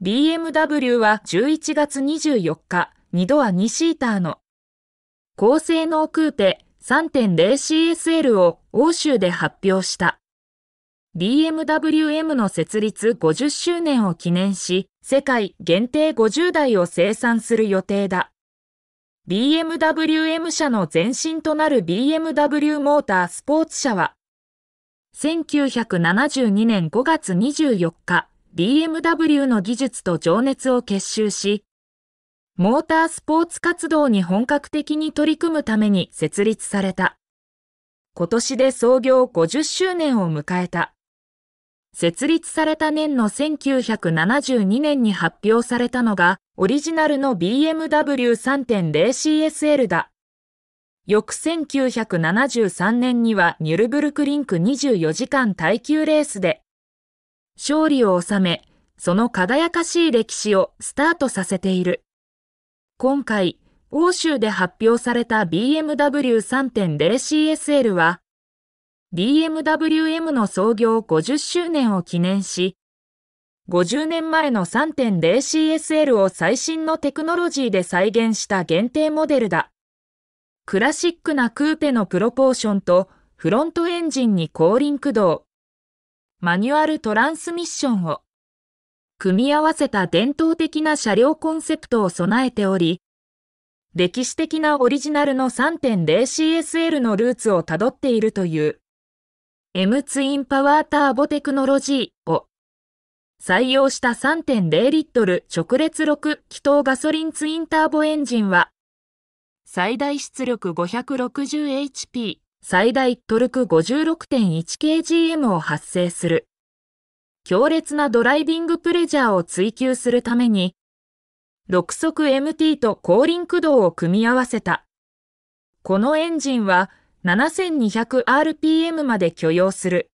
BMW は11月24日、2ドア2シーターの高性能クーペ 3.0CSL を欧州で発表した。BMW M の設立50周年を記念し、世界限定50台を生産する予定だ。BMW M 社の前身となる BMW モータースポーツ社は、1972年5月24日、BMW の技術と情熱を結集し、モータースポーツ活動に本格的に取り組むために設立された。今年で創業50周年を迎えた。設立された年の1972年に発表されたのが、オリジナルの BMW3.0CSL だ。翌1973年にはニュルブルクリンク24時間耐久レースで勝利を収め、その輝かしい歴史をスタートさせている。今回、欧州で発表された BMW3.0CSL は、BMW M の創業50周年を記念し、50年前の 3.0CSL を最新のテクノロジーで再現した限定モデルだ。クラシックなクーペのプロポーションとフロントエンジンに後輪駆動、マニュアルトランスミッションを組み合わせた伝統的な車両コンセプトを備えており、歴史的なオリジナルの 3.0CSL のルーツをたどっているという。M ツインパワーターボテクノロジーを採用した 3.0 リットル直列6気筒ガソリンツインターボエンジンは最大出力 560HP、最大トルク 56.1kgm を発生する。強烈なドライビングプレジャーを追求するために6速 MT と後輪駆動を組み合わせた。このエンジンは7200 RPM まで許容する。